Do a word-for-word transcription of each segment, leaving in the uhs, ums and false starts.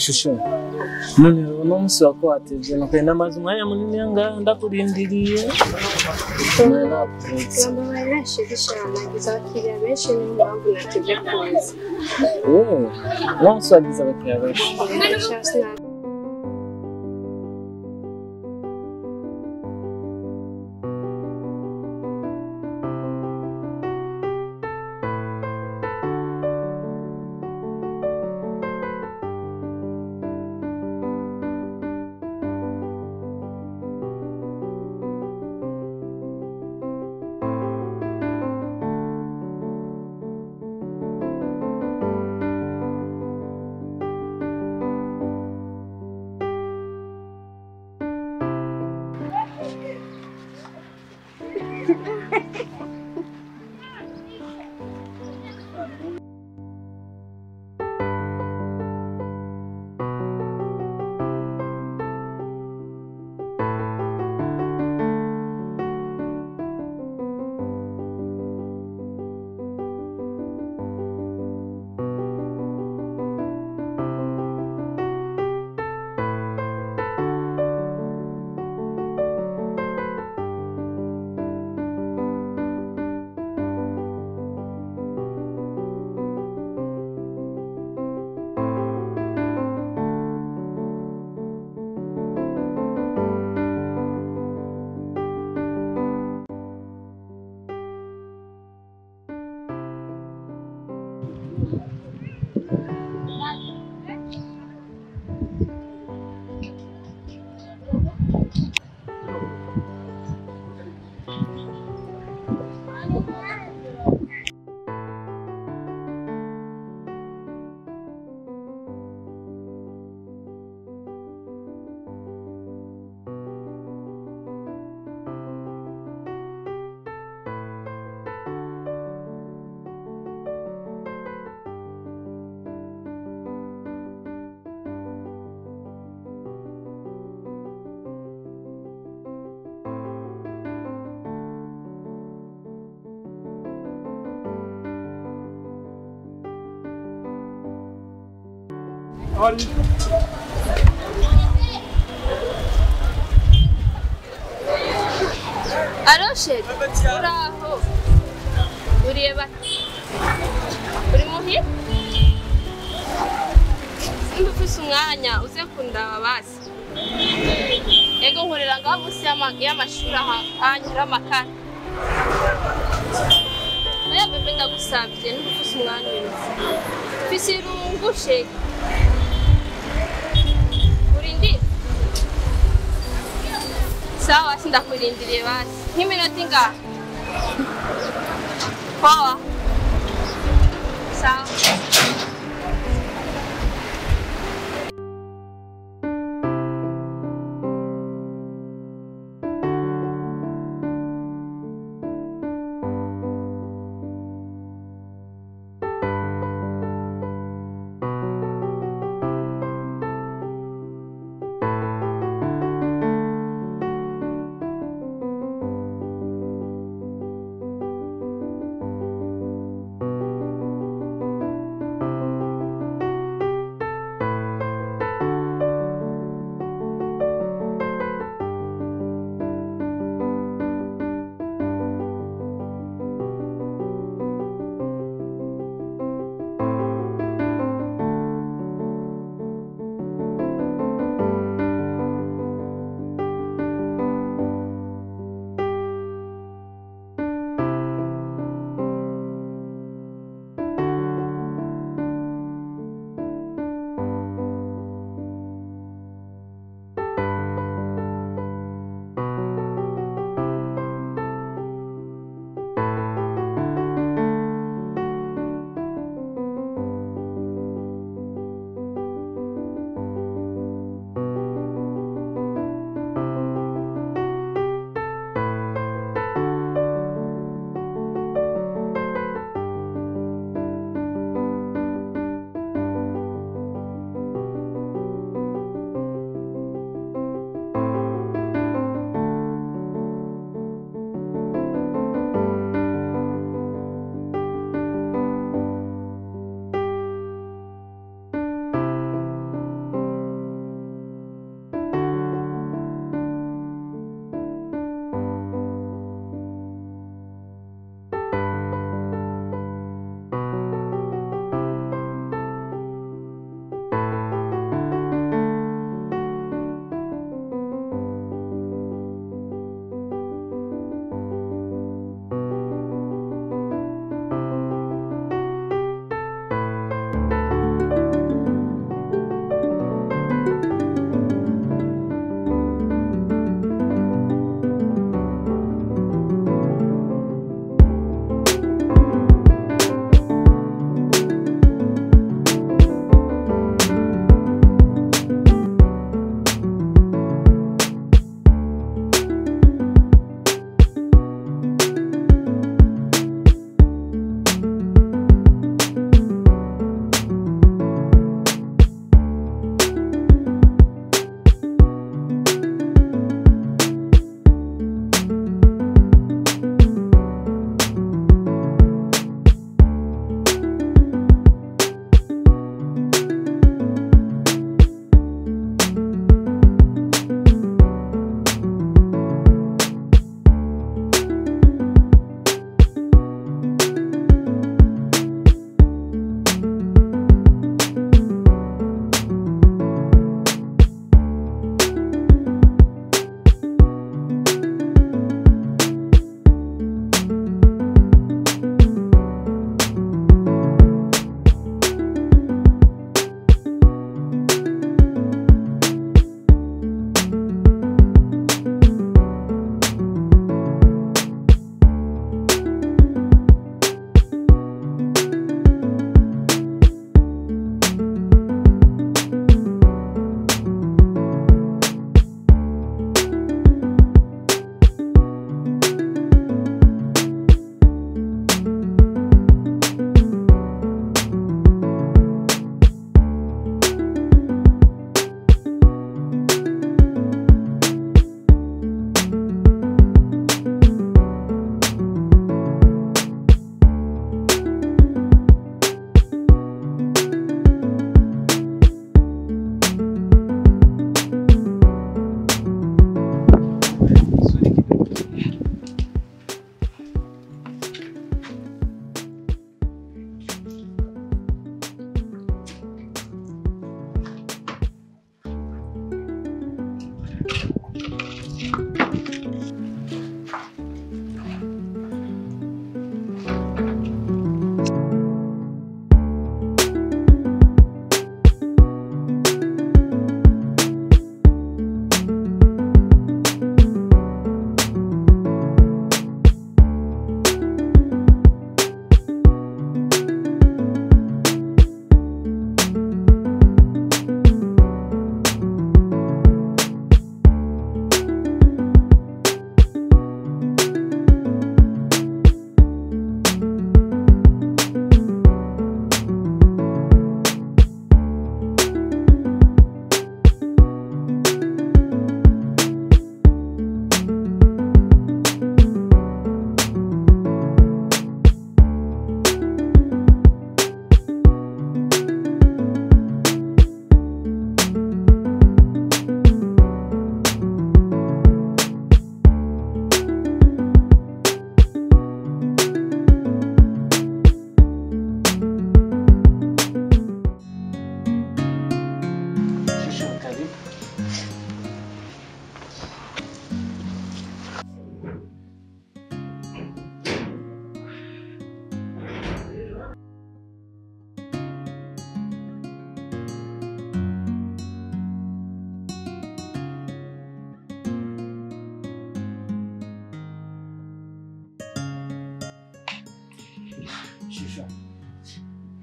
Shusho. None unomusi wako ateje napenda mazungumzo munini yanga ndakurindirie. Nana kamba wala shikisha magiza kile meshi ni mwangu na tibia kwanza. Oh, once I deserve a rush. How do you Aroshe, uraho, urieba, uri muhira, ndufise umwanya uze kundaba basi, ego nkorera ngaho munsi y'amashuri ahanyura amakara, oya bebe ndagusabye ndufise umwanya wese, mfise irungu sheke. Sawa sindakurindiriye basi. Nk'iminota ingahe? Poa. Sawa.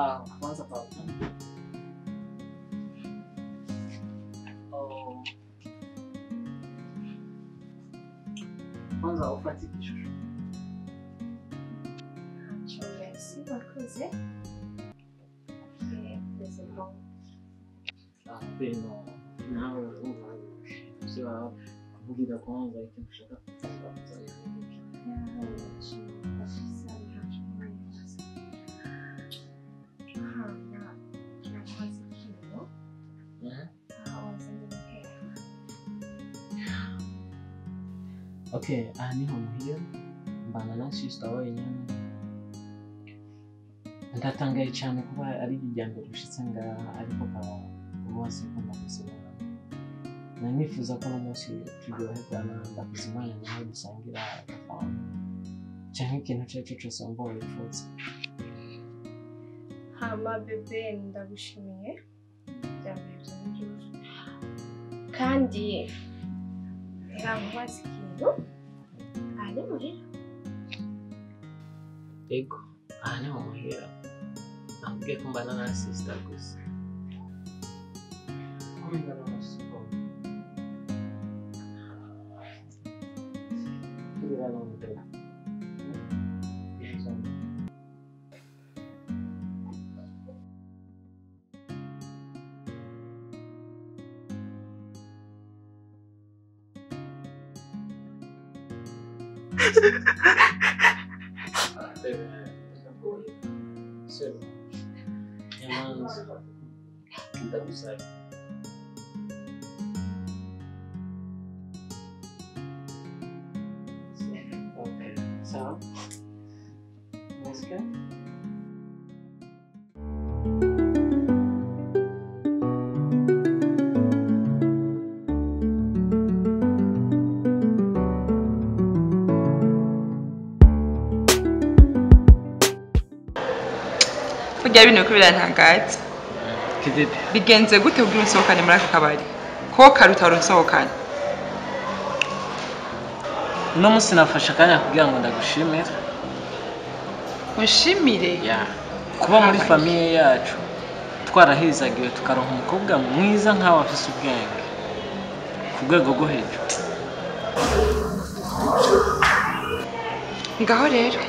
Uh, once upon a time. Oh. Once I'll fight it. Children's closet. Okay, there's a long. I've been an hour over. So I'll give the phone like to shut up. Okay, I'm here. Banana sister wenyine. Ndatangaye cyane kuba ari ibyambere ushitsanga ariko papa uwase kumba kusobanura. Na nifuza ko umunsi tugohe bana ndakuzimana nawe dusangira papa. Cyane ikintu cyacu cyose umva wifuza. Hama bebe ndagushimiye. Byambere n'ijuru. Kandi ngambazi kindo. Ane muhira. Ego, ane muhira. Ambye kumbana na sister gusa. Kumbe na sister. Kira na mutela. Gabby no kubira ntangati kidede bigenze gute ubwo nsohokanye muri akabari ko karutaro nsohokanye no munsi nafasha kanya kugira ngo ndagushimira ushimire ya kuba muri famille yacu twarahizagiwe tukaronka umukobwa mwiza nkawe afise ubwenge ku rwego rwo hejuru ngaho rero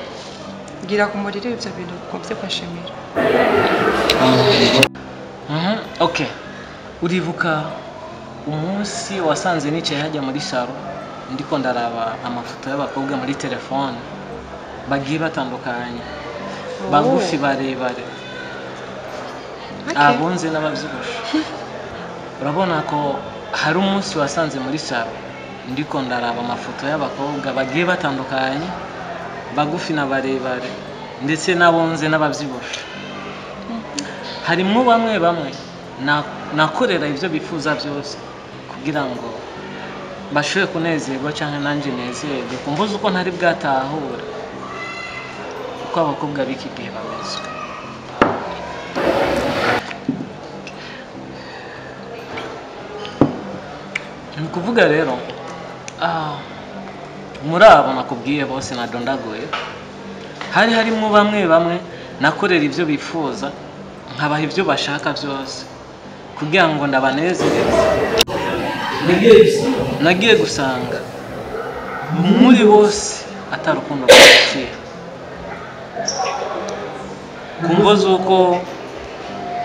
gira kumurira ibyo bintu kubye kwashimira. Mhm, okay. Urivuka umunsi wasanze nice hajya muri saro ndiko ndaraba amafoto y'abakobwa muri telefone bagiye batandukanye. Bagufi barebare. Abunze n'ababyibusha. Urabona ko hari umunsi wasanze muri saro ndiko ndaraba amafoto y'abakobwa bagiye batandukanye. Bagufi na barebare ndetse nabonze n'ababyibusha. Harimo bamwe bamwe nakorera ivyo bifuza byose kugira ngo bashoye kunezerwa cyane nanjye nezerwe kumbuza uko ntari bwatahura uko abakobwa bikigiye bameze nkuvuga rero ah muri abo nakubwiye bose nadondagoye hari harimo bamwe bamwe nakorera ivyo bifuza nkabaha ibyo bashaka byose kugira ngo ndabanezereze nagiye gusanga muri bose atarukundo kwakira kumbuza uko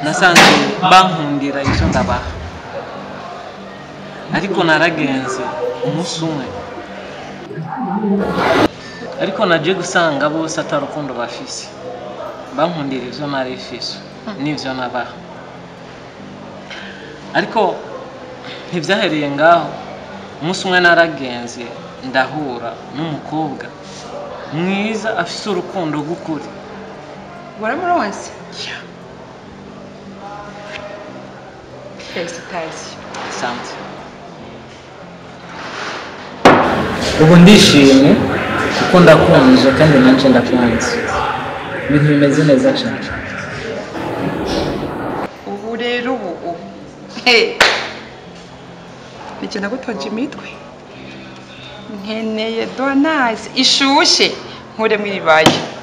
nasanze bankundira icyo ndabaha ariko naragenze umunsi umwe ariko nagiye gusanga bose atarukundo bafise bankundira ivyo narifise nivyo nabaha ariko ntibyahereye ngaho umunsi umwe naragenze ndahura n'umukobwa mwiza afise urukundo rw'ukuri waramuronse felicitations ubu ndishimye kuko ndakunze kandi nanjye ndakunze ibintu bimeze neza cyane bigenda gutonje imitwe nkeneye donazi ishushe nkuremo iribaye